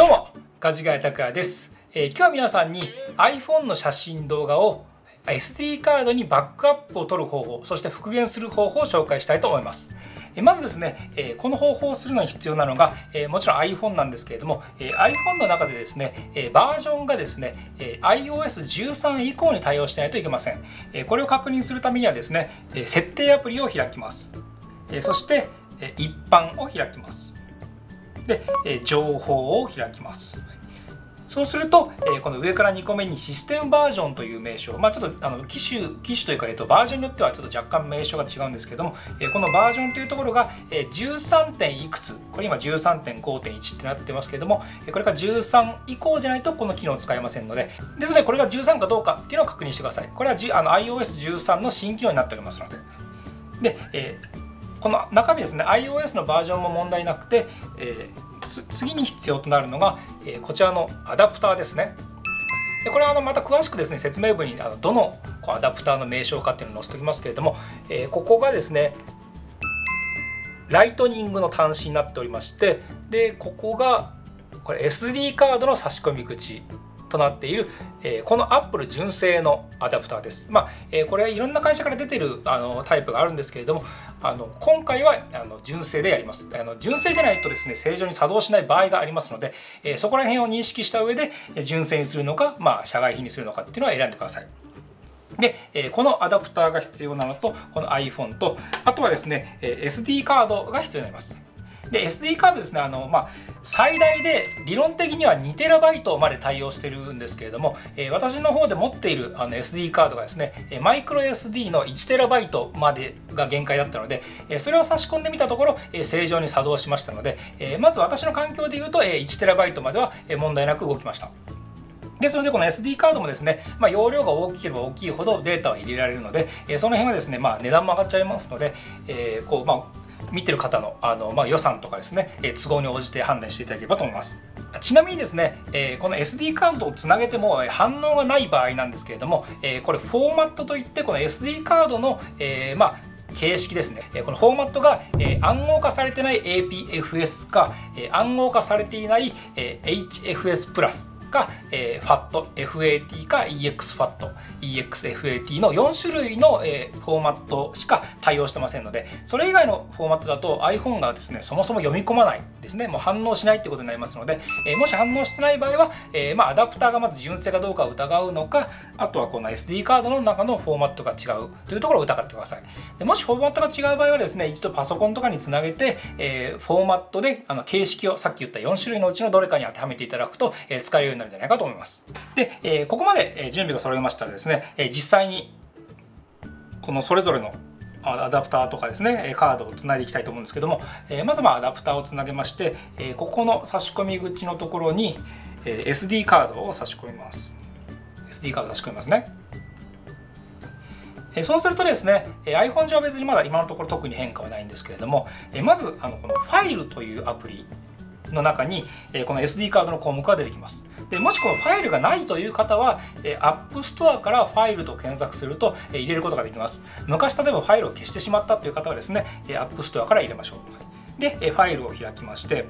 どうも梶ヶ谷拓也です、今日は皆さんに iPhone の写真動画を SD カードにバックアップを取る方法、そして復元する方法を紹介したいと思います。まずですね、この方法をするのに必要なのがもちろん iPhone なんですけれども、 iPhone の中でですねバージョンがですね iOS13 以降に対応しないといけません。これを確認するためにはですね設定アプリを開きます。そして一般を開きます。で情報を開きます。そうすると、この上から2個目にシステムバージョンという名称、ちょっと機種というか、バージョンによってはちょっと若干名称が違うんですけども、このバージョンというところが 13. 点いくつ、これ今 13.5.1 ってなってますけども、これが13以降じゃないとこの機能を使えませんので、ですのでこれが13かどうかっていうのを確認してください。これはiOS13 の新機能になっておりますので。で、この中身ですね、iOS のバージョンも問題なくて、次に必要となるのが、こちらのアダプターですね。でこれはまた詳しくですね説明文にどのアダプターの名称かっていうのを載せておきますけれども、ここがですねライトニングの端子になっておりまして、でここがこれ SD カードの差し込み口となっている、この Apple 純正のアダプターです。これはいろんな会社から出てるタイプがあるんですけれども、今回は純正でやります。純正じゃないとですね正常に作動しない場合がありますので、そこら辺を認識した上で純正にするのか、社外品にするのかっていうのを選んでください。で、このアダプターが必要なのと、この iPhone と、あとはですね SD カードが必要になります。で SD カードですね、最大で理論的には 2TB まで対応してるんですけれども、私の方で持っているSD カードがですねマイクロ SD の 1TB までが限界だったので、それを差し込んでみたところ正常に作動しましたので、まず私の環境でいうと 1TB までは問題なく動きました。ですのでこの SD カードもですね、容量が大きければ大きいほどデータを入れられるので、その辺はですね、値段も上がっちゃいますので、見てる方の予算とかですね都合に応じて判断していただければと思います。ちなみにですねこの SD カードをつなげても反応がない場合なんですけれども、これフォーマットといって、この SD カードの形式ですね、このフォーマットが暗号化されてない APFS か暗号化されていない HFS プラスか FAT か EXFAT、EXFAT の4種類のフォーマットしか対応してませんので、それ以外のフォーマットだと iPhone がですねそもそも読み込まないですね、もう反応しないってことになりますので、もし反応してない場合はアダプターがまず純正かどうかを疑うのか、あとはこの SD カードの中のフォーマットが違うというところを疑ってください。でもしフォーマットが違う場合はですね、一度パソコンとかにつなげてフォーマットで形式をさっき言った4種類のうちのどれかに当てはめていただくと使えるようになりますんじゃないかと思います。で、ここまで準備が揃いましたらですね、実際にこのそれぞれのアダプターとかですねカードをつないでいきたいと思うんですけども、まずアダプターをつなげまして、ここの差し込み口のところに SD カードを差し込みます。 SD カードを差し込みますね。そうするとですね iPhone 上は別にまだ今のところ特に変化はないんですけれども、まずこのファイルというアプリの中にこの SD カードの項目が出てきます。でもしこのファイルがないという方は App Store からファイルと検索すると入れることができます。昔例えばファイルを消してしまったという方はですね App Store から入れましょう。でファイルを開きまして、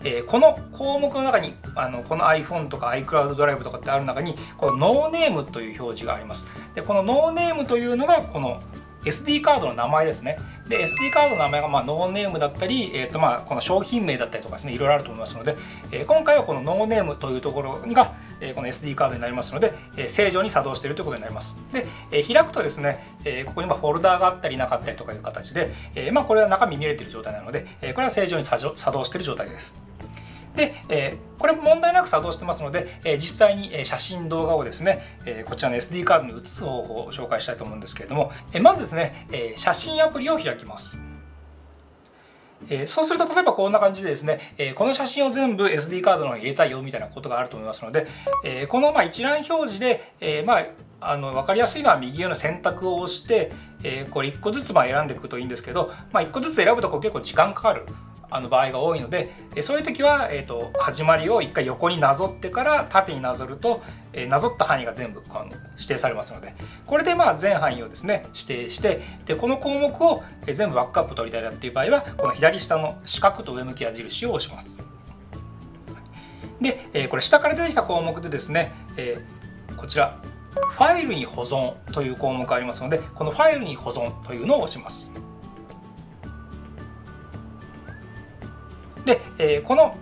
でこの項目の中にこの iPhone とか iCloud ドライブとかってある中にこのノーネームという表示があります。でこのノーネームというのがこのSD カードの名前ですね。で SD カードの名前がノーネームだったり、この商品名だったりとかですね、いろいろあると思いますので、今回はこのノーネームというところが、この SD カードになりますので、正常に作動しているということになります。で、開くとですね、ここにフォルダーがあったりなかったりとかいう形で、これは中身見れている状態なので、これは正常に作動している状態です。で、これも問題なく作動してますので、実際に写真動画をですね、こちらの SD カードに移す方法を紹介したいと思うんですけれども、まずですね、写真アプリを開きます。そうすると例えばこんな感じでですね、この写真を全部 SD カードの方に入れたいよみたいなことがあると思いますので、この一覧表示で分かりやすいのは右上の選択を押して、これ1個ずつ選んでいくといいんですけど、1個ずつ選ぶと結構時間かかる場合が多いので、そういう時は、始まりを一回横になぞってから縦になぞると、なぞった範囲が全部指定されますので、これで全範囲をですね指定して、でこの項目を全部バックアップ取りたいなっていう場合はこの左下の四角と上向き矢印を押します。で、これ下から出てきた項目でですね、こちらファイルに保存という項目がありますので、このファイルに保存というのを押します。で、この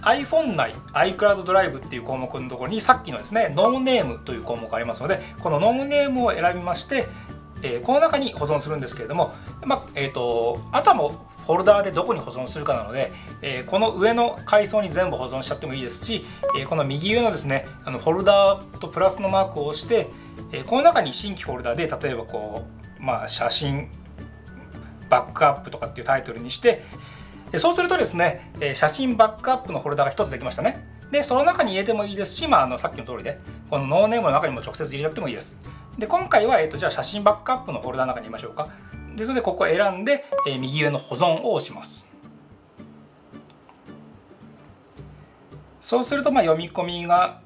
iPhone 内 iCloud ドライブっていう項目のところにさっきのですねノーネームという項目がありますので、このノーネームを選びまして、この中に保存するんですけれども、あとはもうフォルダーでどこに保存するかなので、この上の階層に全部保存しちゃってもいいですし、この右上のですねフォルダーとプラスのマークを押して、この中に新規フォルダーで例えばこう、写真バックアップとかっていうタイトルにして、そうするとですね、写真バックアップのフォルダが1つできましたね。で、その中に入れてもいいですし、さっきの通りで、このノーネームの中にも直接入れちゃってもいいです。で、今回は、じゃあ写真バックアップのフォルダの中に入れましょうか。ですので、ここを選んで、右上の保存を押します。そうすると、読み込みが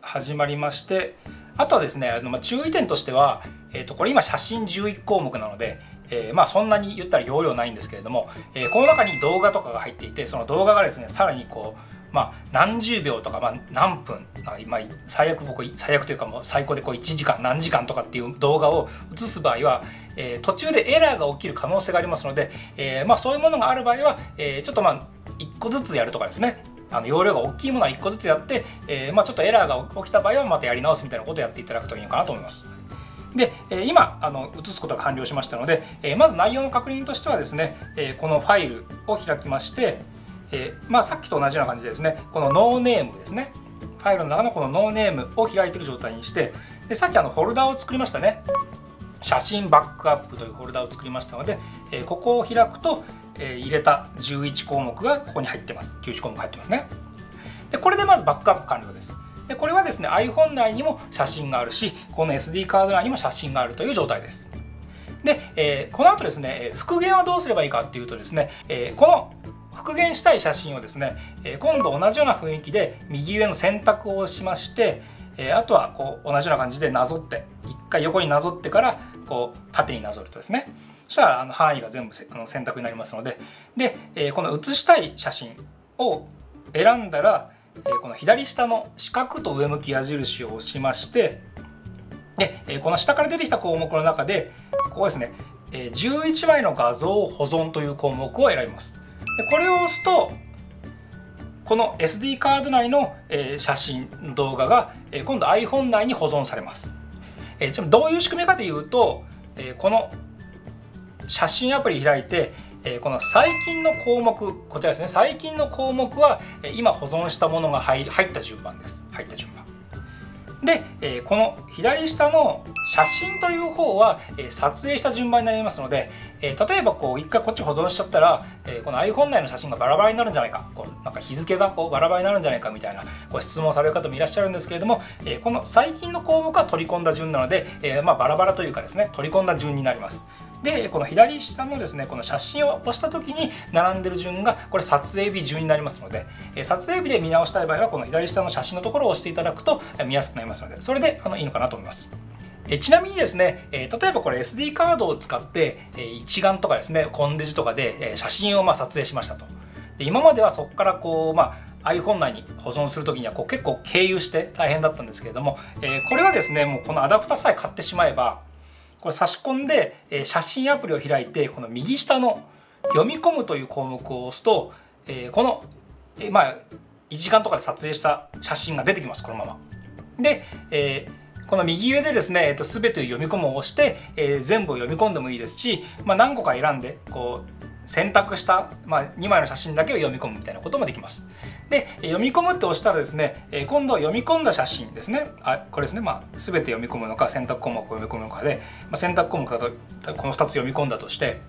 始まりまして、あとはですね、注意点としては、これ今写真11項目なので、そんなに言ったら容量ないんですけれども、この中に動画とかが入っていて、その動画がですねさらにこう、何十秒とか、何分、最悪というかもう最高でこう1時間何時間とかっていう動画を映す場合は、途中でエラーが起きる可能性がありますので、そういうものがある場合は、ちょっと1個ずつやるとかですね、容量が大きいものは1個ずつやって、ちょっとエラーが起きた場合はまたやり直すみたいなことをやっていただくといいのかなと思います。で、今移すことが完了しましたので、まず内容の確認としてはですね、このファイルを開きまして、さっきと同じような感じでですね、このノーネームですね、ファイルの中のこのノーネームを開いている状態にして、でさっきフォルダを作りましたね、写真バックアップというフォルダを作りましたので、ここを開くと、入れた11項目がここに入ってます。11項目入ってますね。でこれでまずバックアップ完了です。でこれはですね iPhone 内にも写真があるし、この SD カード内にも写真があるという状態です。で、この後ですね復元はどうすればいいかっていうとですね、この復元したい写真をですね、今度同じような雰囲気で右上の選択をしまして、あとはこう同じような感じでなぞって一回横になぞってからこう縦になぞるとですね、そしたら範囲が全部選択になりますので、で、この写したい写真を選んだらこの左下の四角と上向き矢印を押しまして、でこの下から出てきた項目の中でここですね11枚の画像保存という項目を選びます。でこれを押すとこの SD カード内の写真動画が今度 iPhone 内に保存されます。どういう仕組みかというと、この写真アプリ開いてこの最近の項目、こちらですね、最近の項目は今保存したものが入った順番です。入った順番で、この左下の写真という方は撮影した順番になりますので、例えばこう一回こっち保存しちゃったらこの iPhone 内の写真がバラバラになるんじゃないか、こうなんか日付がこうバラバラになるんじゃないかみたいなご質問される方もいらっしゃるんですけれども、この最近の項目は取り込んだ順なので、バラバラというかですね取り込んだ順になります。でこの左下のですねこの写真を押した時に並んでる順がこれ撮影日順になりますので、撮影日で見直したい場合はこの左下の写真のところを押していただくと見やすくなりますので、それでいいのかなと思います。ちなみにですね、例えばこれ SD カードを使って一眼とかですねコンデジとかで写真を撮影しましたと。で今まではそこからこうiPhone 内に保存するときにはこう結構経由して大変だったんですけれども、これはですねもうこのアダプタさえ買ってしまえばこれ差し込んで写真アプリを開いてこの右下の「読み込む」という項目を押すとこの1時間とかで撮影した写真が出てきます。このままでこの右上でですね全てを読み込むを押して全部を読み込んでもいいですし、何個か選んでこう選択した2枚の写真だけを読み込むみたいなこともできます。で読み込むって押したらですね今度は読み込んだ写真ですね、これですね、全て読み込むのか選択項目を読み込むのかで、選択項目だとこの2つ読み込んだとして、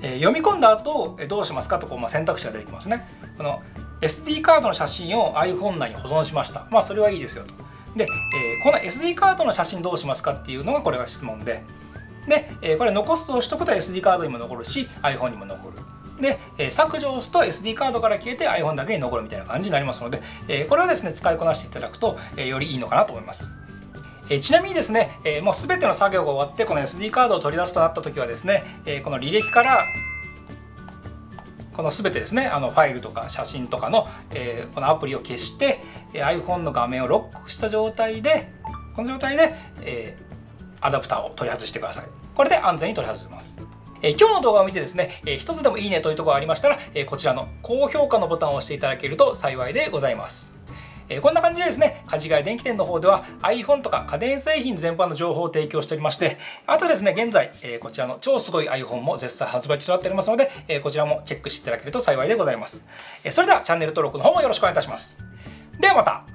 読み込んだ後どうしますかとこう選択肢が出てきますね。この SD カードの写真を iPhone 内に保存しました。それはいいですよと。で、この SD カードの写真どうしますかっていうのがこれが質問で。でこれ残すと押しとくと SD カードにも残るし iPhone にも残る。で削除を押すと SD カードから消えて iPhone だけに残るみたいな感じになりますので、これをですね使いこなしていただくとよりいいのかなと思います。ちなみにですねもう全ての作業が終わってこの SD カードを取り出すとなった時はですねこの履歴からこの全てですね、ファイルとか写真とかの、このアプリを消して、iPhone の画面をロックした状態で、この状態で、アダプターを取り外してください。これで安全に取り外せます。今日の動画を見てですね、一つでもいいねというところがありましたら、こちらの高評価のボタンを押していただけると幸いでございます。こんな感じでですね、かじがや電気店の方では iPhone とか家電製品全般の情報を提供しておりまして、あとですね、現在こちらの超すごい iPhone も絶賛発売中となっておりますので、こちらもチェックしていただけると幸いでございます。それではチャンネル登録の方もよろしくお願いいたします。ではまた。